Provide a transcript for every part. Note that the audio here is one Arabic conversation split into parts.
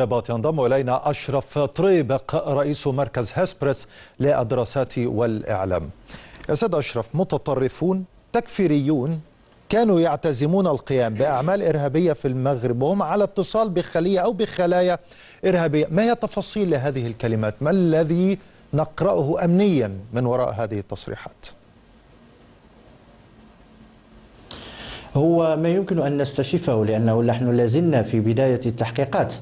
ينضم إلينا أشرف الطريبق رئيس مركز هسبريس للدراسات والإعلام. يا سيد أشرف، متطرفون تكفيريون كانوا يعتزمون القيام بأعمال إرهابية في المغرب وهم على اتصال بخلية أو بخلايا إرهابية، ما هي تفاصيل لهذه الكلمات؟ ما الذي نقرأه أمنيا من وراء هذه التصريحات؟ هو ما يمكن أن نستشفه لأنه نحن لازلنا في بداية التحقيقات،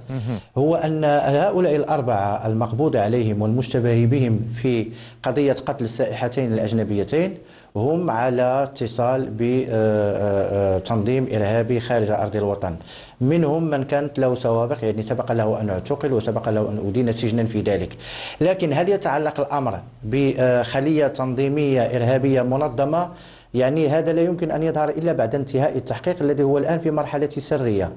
هو أن هؤلاء الأربعة المقبوض عليهم والمشتبه بهم في قضية قتل السائحتين الأجنبيتين هم على اتصال بتنظيم إرهابي خارج أرض الوطن، منهم من كانت له سوابق، يعني سبق له أن اعتقل وسبق له أن أدين سجنا في ذلك. لكن هل يتعلق الأمر بخلية تنظيمية إرهابية منظمة؟ يعني هذا لا يمكن أن يظهر إلا بعد انتهاء التحقيق الذي هو الآن في مرحلة سرية.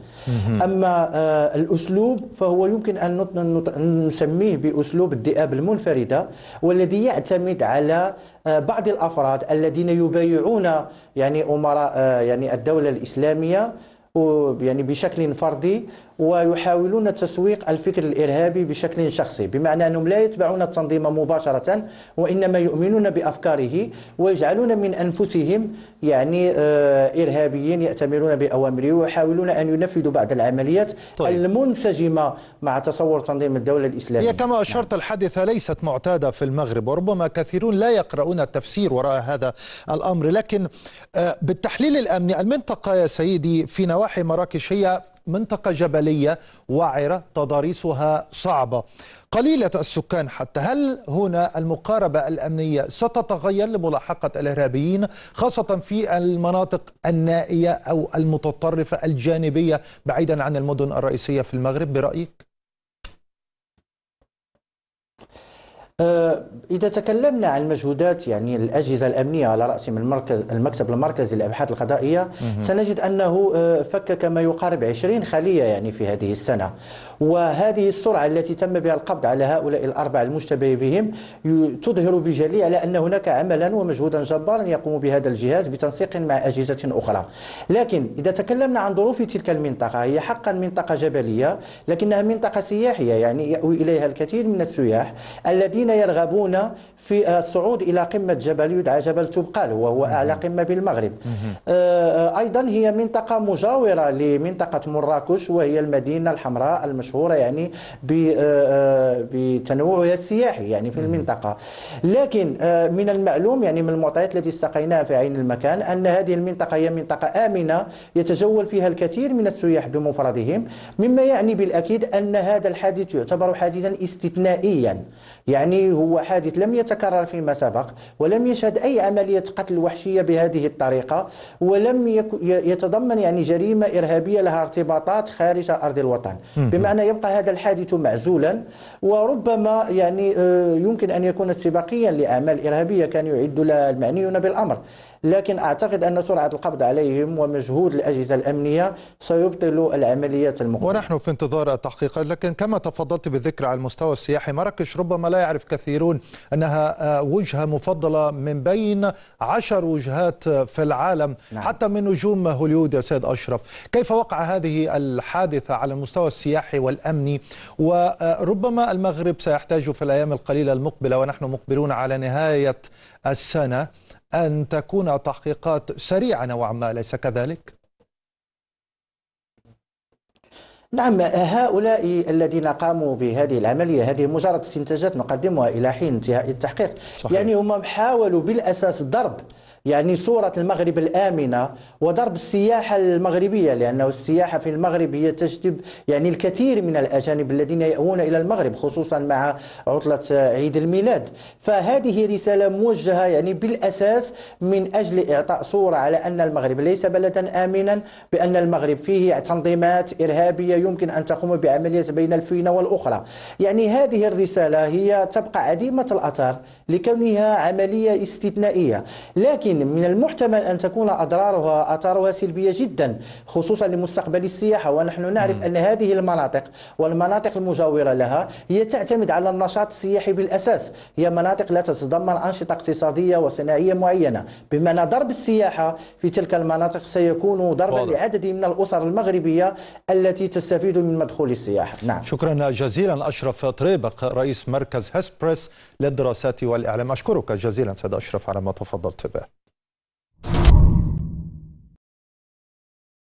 أما الأسلوب فهو يمكن أن نسميه بأسلوب الذئاب المنفردة، والذي يعتمد على بعض الأفراد الذين يبايعون يعني أمراء يعني الدولة الإسلامية يعني بشكل فردي، ويحاولون تسويق الفكر الإرهابي بشكل شخصي، بمعنى أنهم لا يتبعون التنظيم مباشرة وإنما يؤمنون بأفكاره ويجعلون من أنفسهم يعني إرهابيين يأتمرون بأوامره ويحاولون أن ينفذوا بعض العمليات المنسجمة مع تصور تنظيم الدولة الإسلامية. هي كما أشرت الحادثة ليست معتادة في المغرب، وربما كثيرون لا يقرؤون التفسير وراء هذا الأمر، لكن بالتحليل الأمني المنطقة يا سيدي في نواحي مراكش هي منطقة جبلية وعرة تضاريسها صعبة قليلة السكان حتى، هل هنا المقاربة الأمنية ستتغير لملاحقة الإرهابيين خاصة في المناطق النائية أو المتطرفة الجانبية بعيدا عن المدن الرئيسية في المغرب برأيك؟ إذا تكلمنا عن مجهودات يعني الأجهزة الأمنية على رأس من المكتب المركزي للأبحاث القضائية، سنجد أنه فكك ما يقارب 20 خلية يعني في هذه السنة، وهذه السرعة التي تم بها القبض على هؤلاء الأربعة المشتبه بهم تظهر بجلي على أن هناك عملا ومجهودا جبارا يقوم بهذا الجهاز بتنسيق مع أجهزة أخرى. لكن إذا تكلمنا عن ظروف تلك المنطقة، هي حقا منطقة جبلية لكنها منطقة سياحية، يعني يأوي إليها الكثير من السياح الذين يرغبون في الصعود إلى قمة جبل يدعى جبل توبقال وهو أعلى قمة بالمغرب. أيضا هي منطقة مجاورة لمنطقة مراكش وهي المدينة الحمراء المشهورة يعني بتنوعها السياحي يعني في المنطقة. لكن من المعلوم يعني من المعطيات التي استقيناها في عين المكان أن هذه المنطقة هي منطقة آمنة يتجول فيها الكثير من السياح بمفردهم، مما يعني بالأكيد أن هذا الحادث يعتبر حادثا استثنائيا، يعني هو حادث لم يتكرر فيما سبق ولم يشهد أي عملية قتل وحشية بهذه الطريقة، ولم يتضمن يعني جريمة إرهابية لها ارتباطات خارج أرض الوطن، بمعنى يبقى هذا الحادث معزولا، وربما يعني يمكن أن يكون استباقيا لأعمال إرهابية كان يعد لها المعنيون بالأمر. لكن أعتقد أن سرعة القبض عليهم ومجهود الأجهزة الأمنية سيبطل العمليات المقبلة، ونحن في انتظار التحقيقات. لكن كما تفضلت بالذكر على المستوى السياحي، مراكش ربما لا يعرف كثيرون أنها وجهة مفضلة من بين 10 وجهات في العالم، حتى من نجوم هوليود. يا سيد أشرف، كيف وقع هذه الحادثة على المستوى السياحي والأمني؟ وربما المغرب سيحتاج في الأيام القليلة المقبلة ونحن مقبلون على نهاية السنة أن تكون تحقيقات سريعة نوعا ما، ليس كذلك؟ نعم، هؤلاء الذين قاموا بهذه العملية هذه مجرد استنتاجات نقدمها إلى حين انتهاء التحقيق. صحيح. يعني هم حاولوا بالأساس ضرب يعني صورة المغرب الآمنة وضرب السياحة المغربية، لأنه السياحة في المغرب هي تجذب يعني الكثير من الأجانب الذين يأوون إلى المغرب خصوصا مع عطلة عيد الميلاد، فهذه رسالة موجهة يعني بالأساس من أجل إعطاء صورة على أن المغرب ليس بلدا آمنا، بأن المغرب فيه تنظيمات إرهابية يمكن أن تقوم بعمليات بين الفينة والأخرى. يعني هذه الرسالة هي تبقى عديمة الأثر لكونها عملية استثنائية، لكن ولكن من المحتمل أن تكون أضرارها آثارها سلبية جدا، خصوصا لمستقبل السياحة. ونحن نعرف أن هذه المناطق والمناطق المجاورة لها هي تعتمد على النشاط السياحي بالأساس، هي مناطق لا تتضمن أنشطة اقتصادية وصناعية معينة، بمعنى ضرب السياحة في تلك المناطق سيكون ضربا لعدد من الأسر المغربية التي تستفيد من مدخول السياحة. نعم. شكرا جزيلا أشرف الطريبق رئيس مركز هسبريس للدراسات والإعلام، أشكرك جزيلا سيد أشرف على ما تفضلت به.